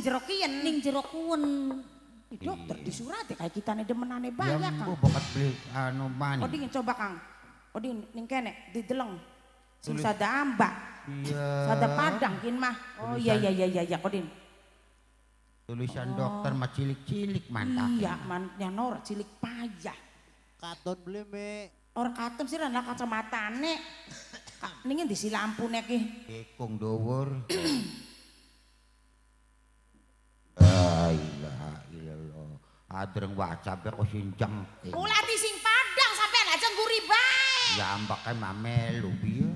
Jeruk kian ning jeruk kuwen. Dokter di surat ya kayak kita nih demenane banyak Kang. Ya bokat beli anu mani. Odin coba Kang. Odin ning kene di deleng. Sing sada amba. Iya. Sada padang kin mah. Oh iya iya iya iya Odin. Tulisan dokter mah cilik-cilik mantap. Iya mantnya nor cilik payah. Katon beli me. Orang katon sih rana kacamata nek. Ningin di si lampu nek ih. Kekung dowor. La ilaha illallah. Adreng wacap kok sinjang. Ulati sing padang sampean aja ngguri bae. Ya ambake mamelu piye.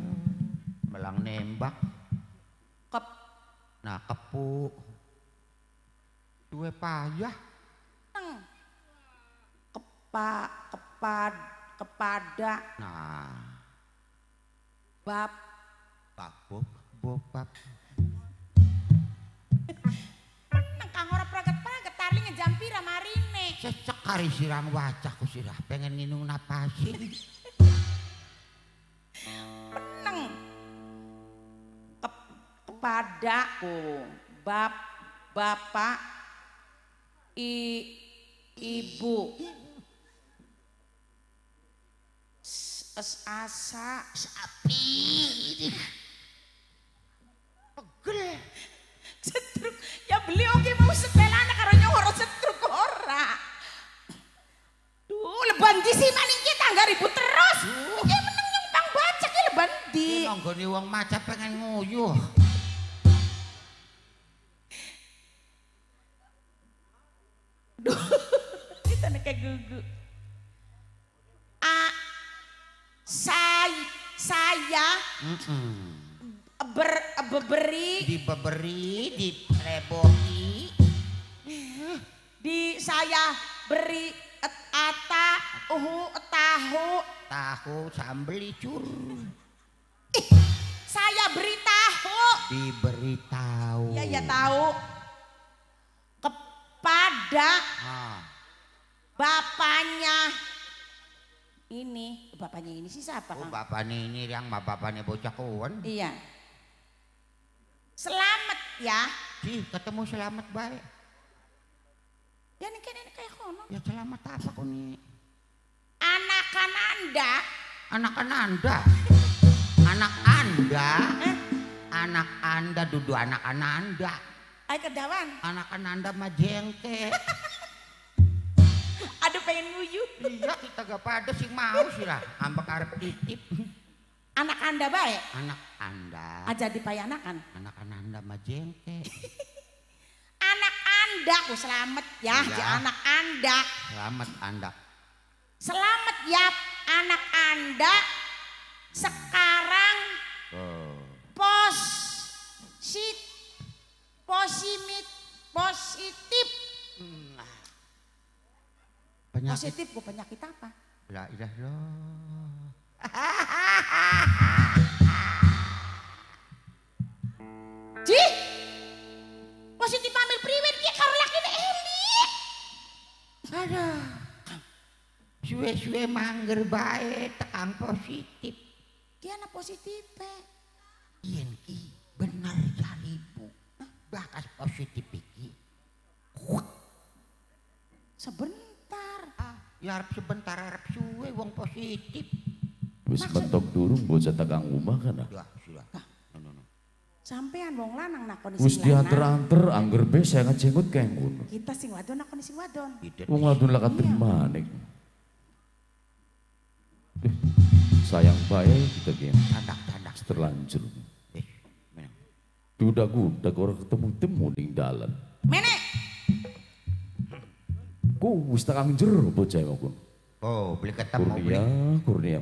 Melang nembak. Kep. Nah, kepu. Duwe payah. Teng. Kepada. Nah. Bab. Kang ora praget-praget tarlinge jampira marine. Cecek kari siram wacah ku sirah pengen nginung napasi. Peneng. Kepadaku bapak ibu asa sapi. Pegel. Setruk ya beli oke mau sepelana karo nyohor setruk ora. Duh leban di si maling kita nggak ribut terus. Ya menang yang bang bacak ya leban di. Nonggoni uang maca pengen nguyuh. Duh kita nek gugu. Saya. Saya beri tahu sambeli cur. Saya beri tahu. Diberitahu. Ya tahu. Kepada bapaknya. Ini bapaknya ini sih siapa? Oh, bapaknya ini yang bapaknya bocah kawan. Iya. Selamat ya. Ih, ketemu selamat baik. Ya ini kayak kono. Ya selamat apa koni? Anak anda duduk anak-anak anda. Ayo kedawan. Anak-anak anda mah jengke. Aduh pengen nguyuh. Iya kita gak pada sih mau sih lah. Ambek arep titip. Anak anda baik? Anak anda. Aja dipayanakan? Anak-anak anda majengke. Anak anda, ku selamat ya, ya. Anak anda. Selamat anda. Selamat ya anak anda. Sekarang positif. Penyakit. Positif gue penyakit apa? La ilah loh. Cih, positif ambil priwet dia karo laki nek elik. Aduh, suwe-suwe mangger bae tekan positif. Dia anak positif bae. Yen ki bener jari ibu. Bakas positif iki. Sebentar. Ya harap sebentar harap suwe wong positif. Wis bentok durung bocah tegang omah kana. Ya, sudah. Sampean wong lanang nakon sing lanang. Wis dianter-anter angger be saya ngejenggot kae ngono. Kita sing wadon nakon sing wadon. Wong wadon lak temenik. Sayang bae kita ge anak-anak terlanjur. Dudak ora ketemu-temu ning dalan. Menek. Ku wis tegang jero bocah iku. Oh, beli ketemu beli. Kurnia.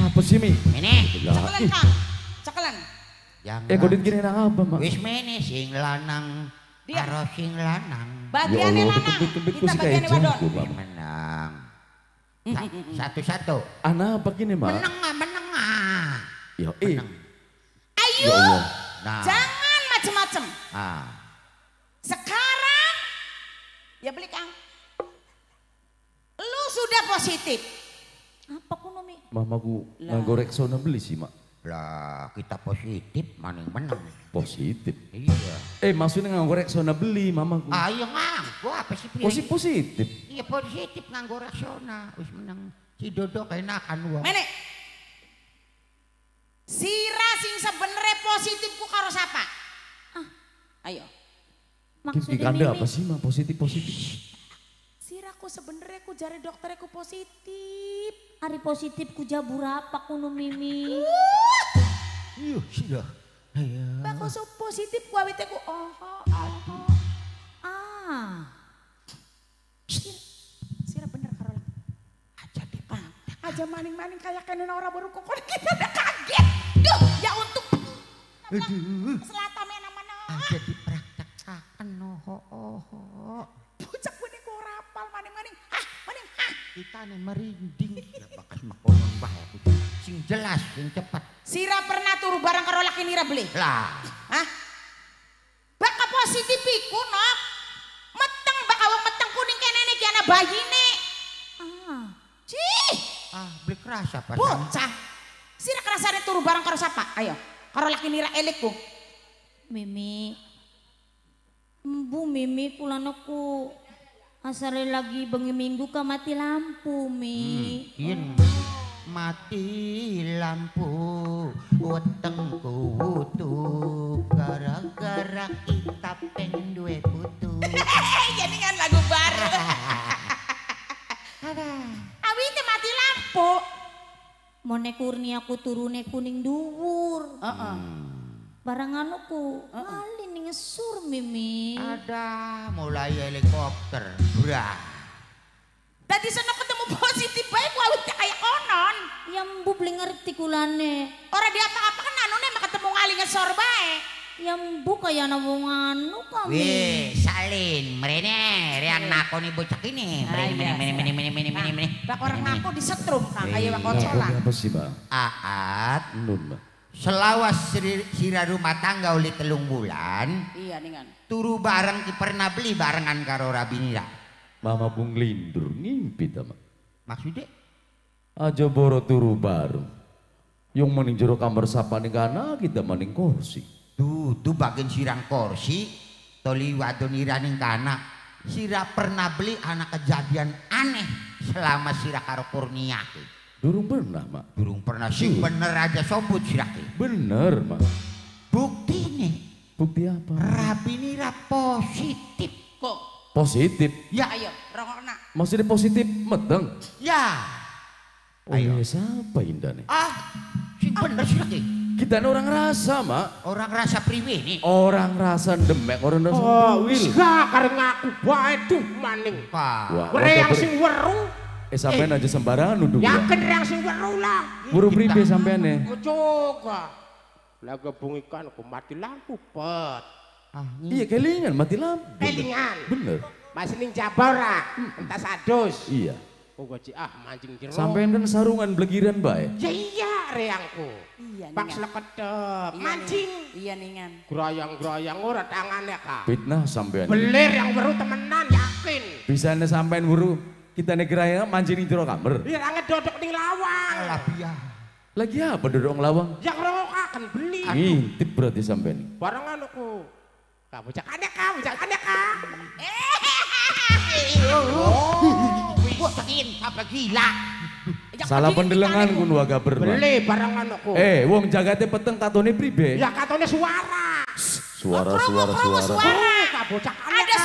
Apa sih Mi? Ini cekelan Kang, cekelan. Godit gini nang apa Mak? Wis mene sing lanang, karo sing lanang. Bagiannya lanang, kita bagiannya wadon. Menang. Satu-satu. Ana apa gini Mak? Menengah. Yo, ayo, jangan macem-macem. Sekarang, ya beli Kang. Lu sudah positif. Apa kuno Mi? Mamaku nggorek sona beli sih Mak. Lah kita positif maning menang. Positif? Iya. Maksudnya nganggorek sona beli mamaku. Ayo nganggo apa sih? Positif positif. Iya positif nganggorek sona. Wis menang. Si Dodo enakan wong. Menek. Sira sing sebenere positifku karo sapa? Ah. Ayo. Maksudnya dikandel apa sih mah positif? Siraku sebenere ku jare dokterku positif. Ari positif ku jabur apa kuno mimi. Iya sudah. Bakal so positif ku awet ku Sira bener karola. Aja deh pak. Aja maning-maning kayak kenen orang baru kok kita udah kaget. Duh ya untuk. Selatan mana? Aja dipraktekkan Pucak gue nih kok rapal maning-maning. Kita nih merinding, bahkan makonon bahu, sing jelas, sing cepat. Sira pernah turu barang karo laki nira beli? Lah, hah? Bakal positif iku nok, meteng bakal wong meteng kuning kene nih kiana bayi nih. Cih, beli kerasa apa? Bocah, sira kerasane turu barang karo siapa? Ayo, karo laki nira elekku. Mimi, bu Mimi kulanaku. Asare lagi bengi minggu ke mati lampu mi. Mati lampu wetengku utuh gara-gara kita pengen duwe putu. Jadi kan lagu baru. Awi te mati lampu. Mone kurnia aku turune kuning dhuwur. Barang anuku malin ngesur Mimi. Ada mulai helikopter brah. Tadi sono ketemu positif baik wawit kayak konon. Ya mbu beli ngerti kulane. Ora di apa-apa kan anone mah ketemu ngali ngesor bae. Ya mbu kaya nawong anu kami. Wih salin merene rian nako nih bocah ini. Merene. Bak orang nako disetrum kang ayo bak kocolan. Apa sih bang? Aat nun. Selawas sira rumah tangga oleh 3 bulan. Iya dengan. Turu bareng ki pernah beli barengan karo rabinira. Mama pun lindur ngimpi tama. Maksudnya? Aja boro turu bareng. Yang maning jero kamar sapa ning kana kita maning kursi. Tuh bagian sirang kursi. Toli wadonira ning kana. Sira pernah beli anak kejadian aneh selama sira karo kurnia. Durung pernah mak. Durung pernah sih bener aja sobut sirake. Bener mak. Bukti nih. Bukti apa? Rabinira positif kok. Positif? Ya ayo rongokna. Maksudnya positif medeng? Ya. Ayo siapa indah nih? Sih bener sirake. Kita ini orang rasa mak. Orang rasa priwe nih. Orang rasa demek orang rasa. Wis gak karena aku waduh maning. Mereka sing weru. Sampean aja sembarangan nuduh ya. Yakin yang sing weru lah. Buru pribe sampeane? Coba. Lah gebungikan ku mati lampu pet. Iya kelingan mati lampu. Kelingan. Bener. Mas ning jaba ora? Entas adus. Iya. Pokoke mancing jero. Sampean kan sarungan blegiran bae. Ya iya reangku. Iya. Pak sleketep. Mancing. Iya ningan. Groyong-groyong ora tangane ka. Fitnah sampean. Beler yang weru temenan yakin. Bisane sampean weru. Kita negeranya mancing jero kamar. Iya anget dodok ning lawang. Lagi apa dodok lawang? Ya ngerokok akan beli. Ngintip berarti sampean. Barang anakku. Bocah anek ka. Bocakin apa gila. Salah pendelengan kun waga berman. Beli barang anakku. Wong jagate peteng katone pribe. Ya katone suara. Suara. Ada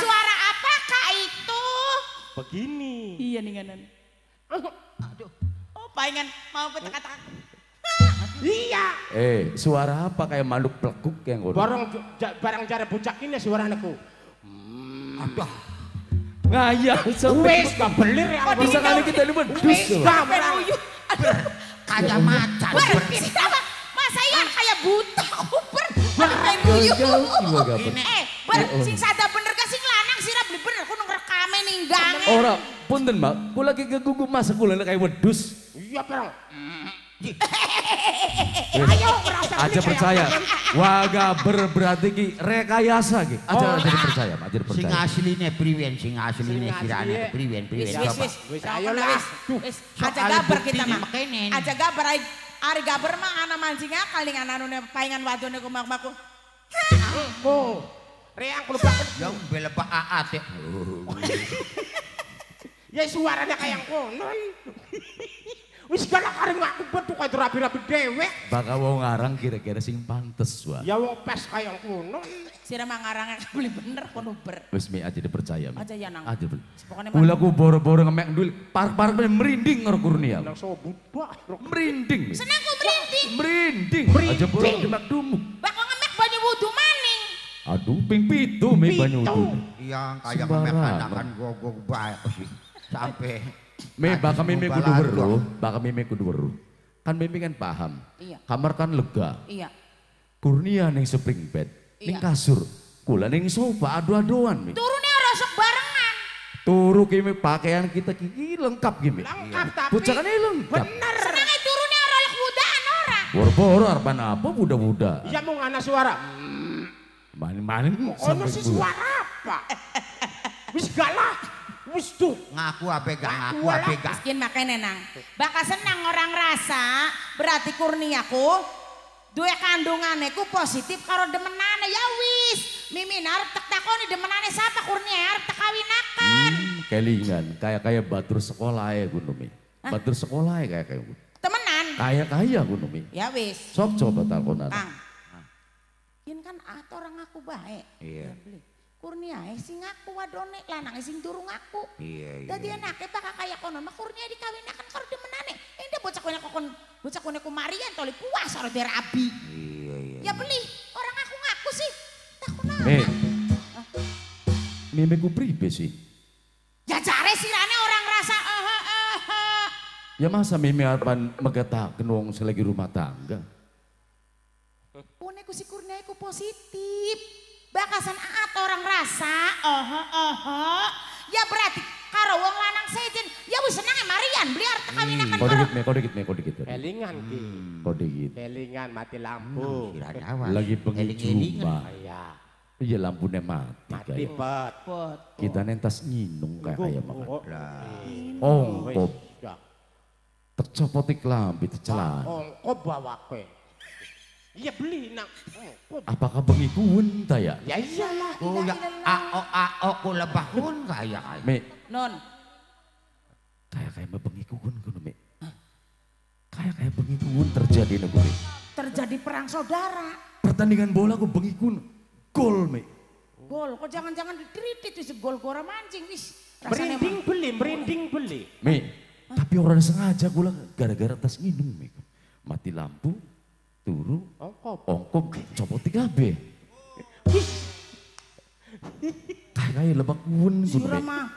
suara apakah itu? Begini. Iya nih kanan. Aduh. Palingan mau kata-kata. Iya. Suara apa kayak makhluk pelekuk yang ngono? Barang cara bucak ini suara anakku. Aduh. Ngayal sampai. Wes gak belir ya. Bisa kali kita ini mendus. Aduh. Kayak macan. Mas saya kayak buta. Kayak buyuk. Sing sada bener ke sing lanang sirah beli bener. Kame ninggang. Orang pun ten mak, aku lagi kegugup masuk kulen kayak wedus. Iya perang. Ayo aja percaya. Waga berarti ki rekayasa ki. Aja percaya mak, aja percaya. Sing asline kirane priwen. Ayo lah. Aja gabar kita mak. Aja gabar Ari gaber mah anak mancingnya kaling anak nune paingan wadone kumak-maku. Aku reang kelupak. Yang belepa aat ya. Ya suaranya kayak konon. Wis galak areng aku betu kaya rapi-rapi dewek. Bakal wong ngarang kira-kira sing pantes wae. Ya wong pes kaya kono. Sira mangarang beli bener kono ber. Wis mi aja dipercaya. Aja ya nang. Aja. Mula ku boro-boro ngemek duit, park-park merinding ngro kurnia. Nang sobobak merinding. Senengku merinding. Merinding. Aja boro ngemek dumuk. Bak ngemek banyu wudu maning. Aduh ping pitu mi banyu wudu. Iya kaya ngemek anakan gogok bae. Sampai Meba kami mimi kudu weruh, bakal mimi kudu weruh. Kan mimi kan paham. Iya. Kamar kan lega. Iya. Kurnia ning spring bed, ning kasur, kula ning sofa adu-aduan. Turune ora sok barengan. Turu kimi pakaian kita iki lengkap kimi. Lengkap tapi. Pucakane lengkap. Bener. Senange turune ora lek mudaan ora. Boro-boro arep apa muda-muda. Iya mung ana suara. Maning-maning. Ono si suara apa? Wis galah. Wis tuh ngaku ape gak. Miskin makanya nang. Bakal senang orang rasa berarti kurniaku duwe kandungane ku positif karo demenane ya wis. Mimin arep tak takoni demenane sapa kurnia arep tak kawinaken. Kelingan kaya batur sekolah ya Gunumi. Batur sekolah ya kaya. Temenan. Kaya Gunumi. Ya wis. Sok coba teleponan. Kang. Yen kan ato orang aku baik. Iya. Kurnia sing aku wadone lanang sing durung aku. Iya. Dadi enake bakal kaya kono mah kurnia dikawinaken karo demenane. Ende bocah kone ku marian to li puas karo derabi. Iya. Ya beli orang aku ngaku sih. Takuna. Mimik ku pribe sih. Ya jare sirane orang rasa Ya masa mimik arpan megataken wong sing lagi rumah tangga. Pune ku si kurnia ku positif. Bakasan aat orang rasa, ya berarti karo wong lanang sejen, ya bu senang marian beli arti kawinakan karo. Kode dikit. Kelingan ki. Kode dikit. Kelingan mati lampu. Lagi pengijuba. Iya lampunya mati. Mati. Kita nentas nyinung kayak ayam makan. Ongkop. Tercopotik lampi tercelan. Ongkop bawa kue. Iya beli nak. Apakah pengikun saya? Ya iyalah. Aku kulebahun kaya. Me. Non. Kaya pengikun kuno me. Kaya pengikun terjadi negeri. Terjadi perang saudara. Pertandingan bola ku pengikun gol me. Gol. Kok jangan-jangan dikritik itu gol gora mancing wis. Merinding beli. Me. Tapi orang sengaja gula gara-gara tas minum me. Mati lampu. Turu, ongkop, copot 3B. Kayak lebak wun. Surama,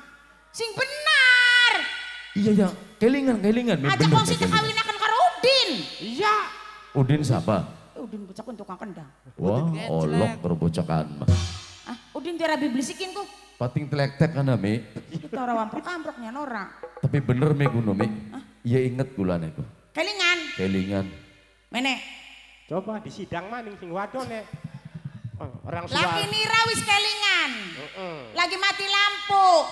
sing benar. Iya, kelingan. Ajak kong situ kawinakan karo Udin. Iya. Udin siapa? Udin bocak untuk kang kendang. Wah, olok karo bocakan mah. Udin tiara biblisikin ku. Pating telek-tek kan Mi. Itu orang amprok-amproknya norak. Tapi bener Mi Guno Mi. Iya inget gulane ku. Kelingan. Mene. Coba di sidang maning sing wadone. Orang suara. Lagi nira wis kelingan. Lagi mati lampu.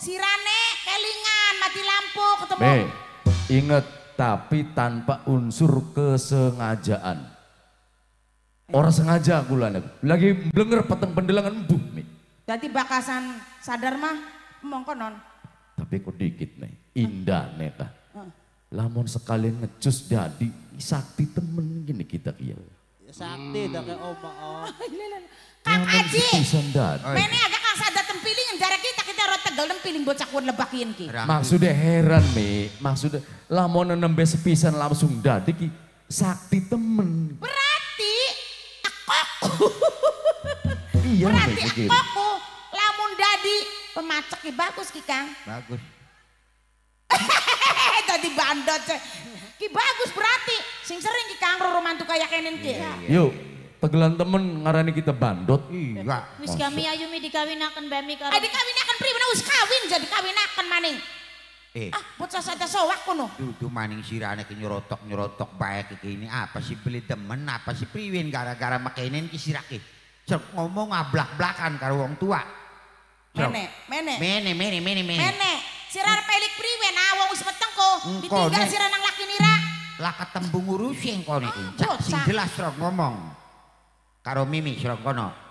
Sirane kelingan mati lampu ketemu. Me, inget tapi tanpa unsur kesengajaan. Orang sengaja gulane. Lagi blenger peteng pendelangan embuh Mi. Dadi bakasan sadar mah mongko non. Tapi kok dikit nih. Indah neta. Lamun sekalian ngecus jadi sakti temen gini kita iya. Sakti dake oma. Kang Aji. Mene agak Kang Sada tempiling ndarek kita ora tegal tempiling bocah kuwi lebakin ki. Maksudnya heran Mi, maksudnya lamun nembe sepisan langsung dadi ki sakti temen. Berarti aku. Iya. Berarti aku lamun dadi pemacek ki bagus ki Kang. Bagus. Tadi bandot ki bagus berarti sing sering ki kangro romantu kaya kenen ki. Yuk, tegelan temen ngarani kita bandot. Iya. Wis kami ayumi dikawinaken Mbak Mi karo. Ah dikawinaken pripun wis kawin jadi kawinaken maning. Bocah saja sowak kono. Dudu maning sirane ki nyorotok bae iki ini apa sih beli temen apa sih priwin gara-gara makenen ki sirah ki. Sok ngomong ngablak-blakan karo wong tua. Mene. Sirah pelik priwen awong wis meteng kok ditinggal sirah nang laki nira Lah ketembung ngurusi engkau nih, cak sing jelas terus ngomong. Karo Mimi Srongkono.